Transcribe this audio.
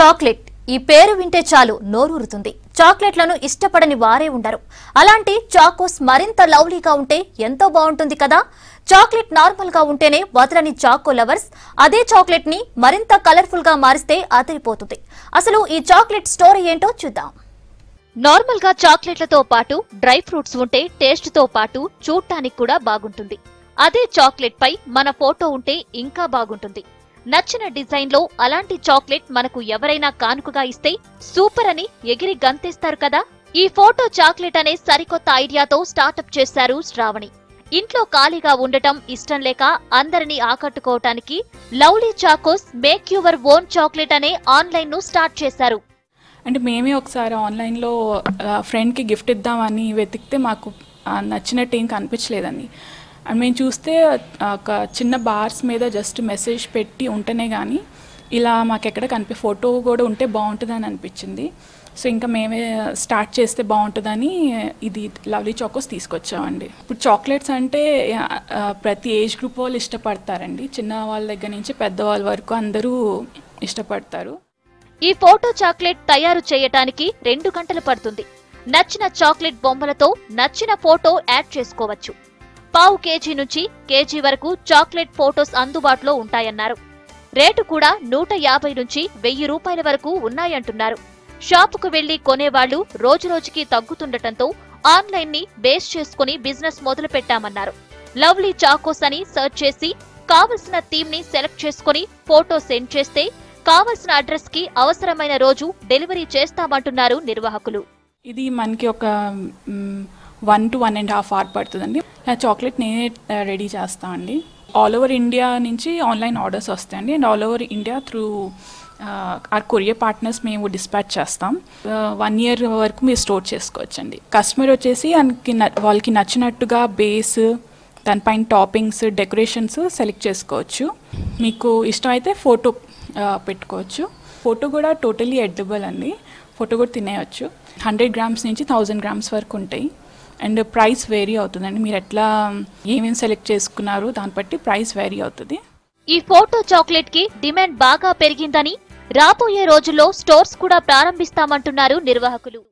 Chocolate ఈ పేరు వింటే చాలు నోరూరుతుంది. చాక్లెట్లను ఇష్టపడని వారే ఉండరు. అలాంటి చాకోస్ మరింత లవ్లీగా ఉంటే ఎంతో బాగుంటుంది కదా. చాక్లెట్ నార్మల్ గా ఉంటేనే వదలని చాకో లవర్స్ అదే చాక్లెట్ ని మరింత కలర్ఫుల్ గా మారిస్తే అదిరిపోతుంది. అసలు ఈ చాక్లెట్ స్టోరీ ఏంటో చూద్దాం. నార్మల్ గా చాక్లెట్లతో పాటు డ్రై ఫ్రూట్స్ ఉంటే టేస్ట్ తో పాటు చూడటానికి కూడా బాగుంటుంది. అదే చాక్లెట్ పై మన ఫోటో ఉంటే ఇంకా బాగుంటుంది. నచ్చిన డిజైన్ లో అలాంటి చాక్లెట్ మనకు ఎవరైనా కానుకగా ఇస్తే సూపర్ అని ఎగిరి గంతేస్తారు కదా. ఈ ఫోటో చాక్లెట్ అనే సరికొత్త ఐడియాతో స్టార్టప్ చేశారు శ్రావణి. ఇంట్లో ఖాళీగా ఉండటం ఇష్టం లేక అందరినీ ఆకట్టుకోవటానికి lovely chocos make your own chocolate అనే ఆన్లైన్ ను స్టార్ట్ చేశారు. అంటే మేమే ఒకసారి ఆన్లైన్ లో ఫ్రెండ్ కి గిఫ్ట్ ఇద్దామని వెతికితే మాకు నచ్చినట్టు ఏం కనిపించలేదండి. అండ్ మేము చూస్తే ఒక చిన్న బార్స్ మీద జస్ట్ మెసేజ్ పెట్టి ఉంటేనే కానీ ఇలా మాకెక్కడ ఫోటో కూడా ఉంటే బాగుంటుందని అనిపించింది. సో ఇంకా మేమే స్టార్ట్ చేస్తే బాగుంటుందని ఇది లవ్లీ చాకోస్ తీసుకొచ్చామండి. ఇప్పుడు చాక్లెట్స్ అంటే ప్రతి ఏజ్ గ్రూప్ వాళ్ళు ఇష్టపడతారండి. చిన్న వాళ్ళ దగ్గర నుంచి పెద్దవాళ్ళ వరకు అందరూ ఇష్టపడతారు. ఈ ఫోటో చాక్లెట్ తయారు చేయటానికి 2 గంటలు పడుతుంది. నచ్చిన చాక్లెట్ బొమ్మలతో నచ్చిన ఫోటో యాడ్ చేసుకోవచ్చు. 1/2 కేజీ నుంచి కేజీ వరకు చాక్లెట్ ఫోటోస్ అందుబాటులో ఉంటాయన్నారు. రేటు కూడా 150 నుంచి 1000 రూపాయల వరకు ఉన్నాయంటున్నారు. షాపుకు వెళ్లి కొనేవాళ్లు రోజురోజుకి తగ్గుతుండటంతో ఆన్లైన్ ని బేస్ చేసుకుని బిజినెస్ మొదలు పెట్టామన్నారు. లవ్లీ చాకోస్ అని సర్చ్ చేసి కావలసిన థీమ్ ని సెలెక్ట్ చేసుకుని ఫోటో సెండ్ చేస్తే కావలసిన అడ్రస్ కి అవసరమైన రోజు డెలివరీ చేస్తామంటున్నారు నిర్వాహకులు. ఇది మనకి ఒక 1 to 1.5 hours పడుతుందండి. నా చాక్లెట్ నేనే రెడీ చేస్తాను అండి. ఆల్ ఓవర్ ఇండియా నుంచి ఆన్లైన్ ఆర్డర్స్ వస్తాయండి. And all over India through our courier partners మేము డిస్పాచ్ చేస్తాం. 1 year వరకు మీరు స్టోర్ చేసుకోవచ్చండి. కస్టమర్ వచ్చేసి వాళ్ళకి నచ్చినట్టుగా బేస్, దానిపైన టాపింగ్స్, డెకరేషన్స్ సెలెక్ట్ చేసుకోవచ్చు. మీకు ఇష్టమైతే ఫోటో పెట్టుకోవచ్చు. ఫోటో కూడా టోటలీ ఎడిటబుల్ అండి. ఫోటో కూడా తినేయచ్చు. 100 grams నుంచి 1000 grams వరకు ఉంటాయి. అండ్ ప్రైస్ వేరీ అవుతుందండి. మీరు ఎట్లా ఏమేమి సెలెక్ట్ చేసుకున్నారు దాన్ని బట్టి ప్రైస్ వేరీ అవుతుంది. ఈ ఫోటో చాక్లెట్ కి డిమాండ్ బాగా పెరిగిందని రాబోయే రోజుల్లో స్టోర్స్ కూడా ప్రారంభిస్తామంటున్నారు నిర్వాహకులు.